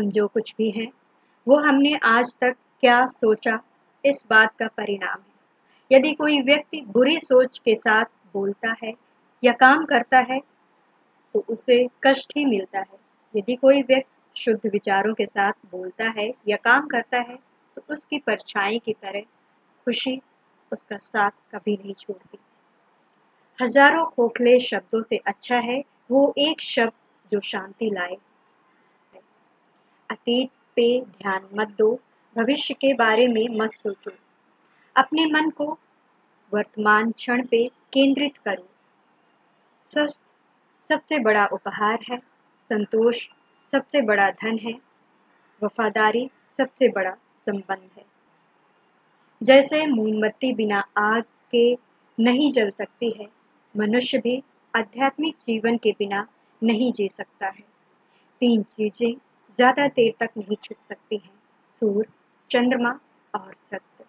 हम जो कुछ भी हैं वो हमने आज तक क्या सोचा, इस बात का परिणाम है। यदि कोई व्यक्ति बुरी सोच के साथ बोलता है या काम करता है तो उसे कष्ट ही मिलता है। यदि कोई व्यक्ति शुद्ध विचारों के साथ बोलता है या काम करता है तो उसकी परछाई की तरह खुशी उसका साथ कभी नहीं छोड़ती। हजारों खोखले शब्दों से अच्छा है वो एक शब्द जो शांति लाए। अतीत पे ध्यान मत दो, भविष्य के बारे में मत सोचो, अपने मन को वर्तमान क्षण पे केंद्रित करो। स्वस्थ सबसे बड़ा उपहार है, संतोष सबसे बड़ा धन है, वफादारी सबसे बड़ा संबंध है। जैसे मोमबत्ती बिना आग के नहीं जल सकती है, मनुष्य भी आध्यात्मिक जीवन के बिना नहीं जी सकता है। तीन चीजें ज्यादा देर तक नहीं छुप सकती हैं, सूर्य, चंद्रमा और सत्य।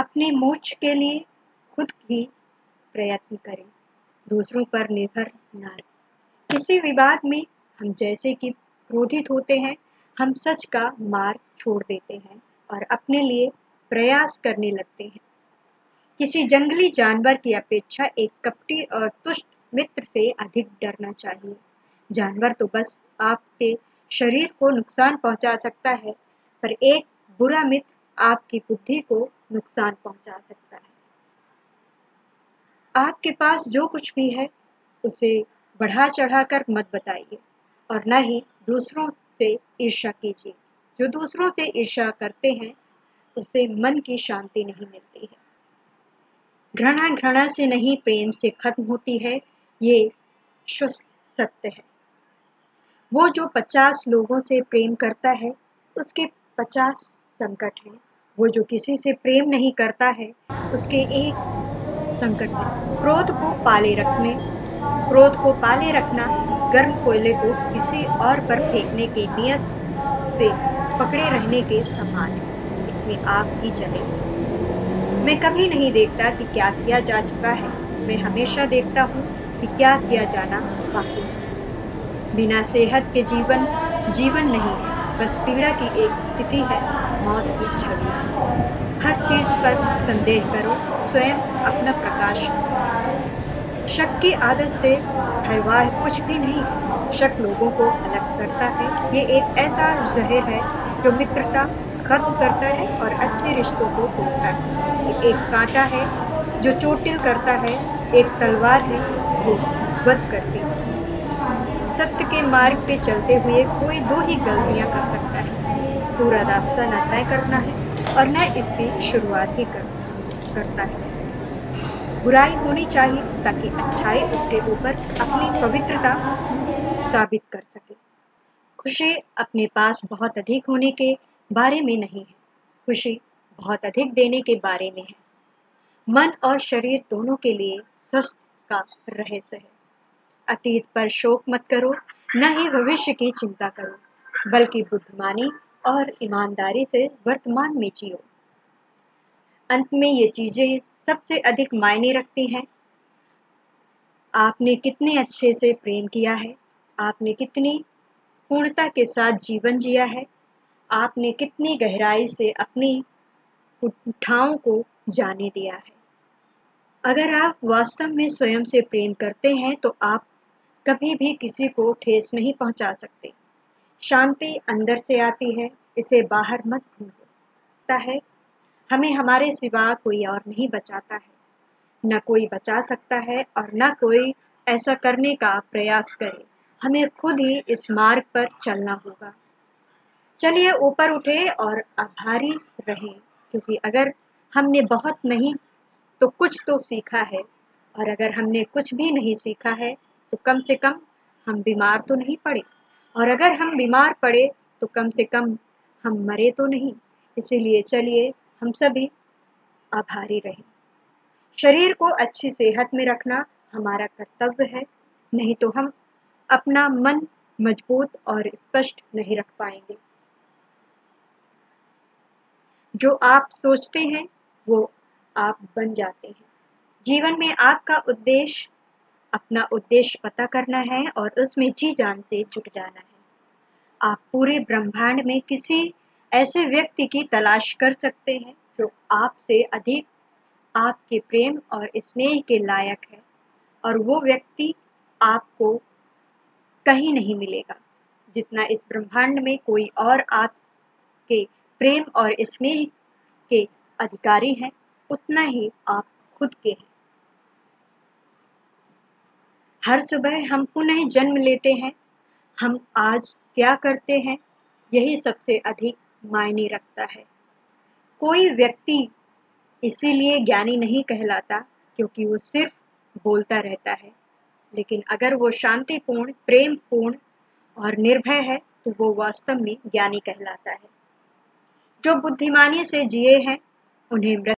अपने मोक्ष के लिए खुद भी प्रयत्न करें, दूसरों पर निर्भर ना रहें। किसी विवाद में हम जैसे कि क्रोधित होते हैं, हम सच का मार्ग छोड़ देते हैं और अपने लिए प्रयास करने लगते हैं। किसी जंगली जानवर की अपेक्षा एक कपटी और दुष्ट मित्र से अधिक डरना चाहिए। जानवर तो बस आपके शरीर को नुकसान पहुंचा सकता है, पर एक बुरा मित्र आपकी बुद्धि को नुकसान पहुंचा सकता है। आपके पास जो कुछ भी है उसे बढ़ा चढ़ाकर मत बताइए और न ही दूसरों से ईर्ष्या कीजिए। जो दूसरों से ईर्ष्या करते हैं उसे मन की शांति नहीं मिलती है। घृणा घृणा से नहीं, प्रेम से खत्म होती है, ये शुष्क सत्य है। वो जो 50 लोगों से प्रेम करता है उसके 50 संकट हैं, वो जो किसी से प्रेम नहीं करता है उसके एक संकट है। क्रोध को पाले रखना गर्म कोयले को किसी और पर फेंकने की नियत से पकड़े रहने के समान है, इसमें आप ही चले। मैं कभी नहीं देखता कि क्या किया जा चुका है, मैं हमेशा देखता हूँ कि क्या किया जाना बाकी है। बिना सेहत के जीवन नहीं है, बस पीड़ा की एक स्थिति है, मौत की छवि। हर चीज़ पर संदेह करो, स्वयं अपना प्रकाश। शक की आदत से हैवान कुछ भी नहीं, शक लोगों को अलग करता है। ये एक ऐसा जहर है जो मित्रता खत्म करता है और अच्छे रिश्तों को तोड़ता है। ये एक कांटा है जो चोटिल करता है, एक तलवार है जो बद करती है। सत्य के मार्ग पे चलते हुए कोई दो ही गलतियाँ कर सकता है, पूरा रास्ता न तय करना है और न इसकी शुरुआत ही करता है। बुराई होनी चाहिए ताकि अच्छाई उसके ऊपर अपनी पवित्रता साबित कर सके। खुशी अपने पास बहुत अधिक होने के बारे में नहीं है, खुशी बहुत अधिक देने के बारे में है। मन और शरीर दोनों के लिए स्वस्थ का रहस्य है। अतीत पर शोक मत करो, न ही भविष्य की चिंता करो, बल्कि बुद्धिमानी और ईमानदारी से वर्तमान में जियो। अंत में ये चीजें सबसे अधिक मायने रखती हैं। आपने कितने अच्छे से प्रेम किया है, आपने कितनी पूर्णता के साथ जीवन जिया है, आपने कितनी गहराई से अपनी उठाओं को जाने दिया है। अगर आप वास्तव में स्वयं से प्रेम करते हैं तो आप कभी भी किसी को ठेस नहीं पहुंचा सकते। शांति अंदर से आती है, इसे बाहर मत ढूंढो है। हमें हमारे सिवा कोई और नहीं बचाता है, न कोई बचा सकता है और न कोई ऐसा करने का प्रयास करे। हमें खुद ही इस मार्ग पर चलना होगा। चलिए ऊपर उठे और आभारी रहें, क्योंकि अगर हमने बहुत नहीं तो कुछ तो सीखा है, और अगर हमने कुछ भी नहीं सीखा है तो कम से कम हम बीमार तो नहीं पड़े, और अगर हम बीमार पड़े तो कम से कम हम मरे तो नहीं। इसीलिए चलिए हम सभी आभारी रहें। शरीर को अच्छी सेहत में रखना हमारा कर्तव्य है, नहीं तो हम अपना मन मजबूत और स्पष्ट नहीं रख पाएंगे। जो आप सोचते हैं वो आप बन जाते हैं। जीवन में आपका उद्देश्य, अपना उद्देश्य पता करना है और उसमें जी जान से जुट जाना है। आप पूरे ब्रह्मांड में किसी ऐसे व्यक्ति की तलाश कर सकते हैं जो आपसे अधिक आपके प्रेम और स्नेह के लायक है, और वो व्यक्ति आपको कहीं नहीं मिलेगा जितना इस ब्रह्मांड में कोई और आपके प्रेम और स्नेह के अधिकारी हैं उतना ही आप खुद के हैं। हर सुबह हम पुनः जन्म लेते हैं, हम आज क्या करते हैं यही सबसे अधिक मायने रखता है। कोई व्यक्ति इसीलिए ज्ञानी नहीं कहलाता क्योंकि वो सिर्फ बोलता रहता है, लेकिन अगर वो शांतिपूर्ण, प्रेमपूर्ण और निर्भय है तो वो वास्तव में ज्ञानी कहलाता है। जो बुद्धिमानी से जिए हैं उन्हें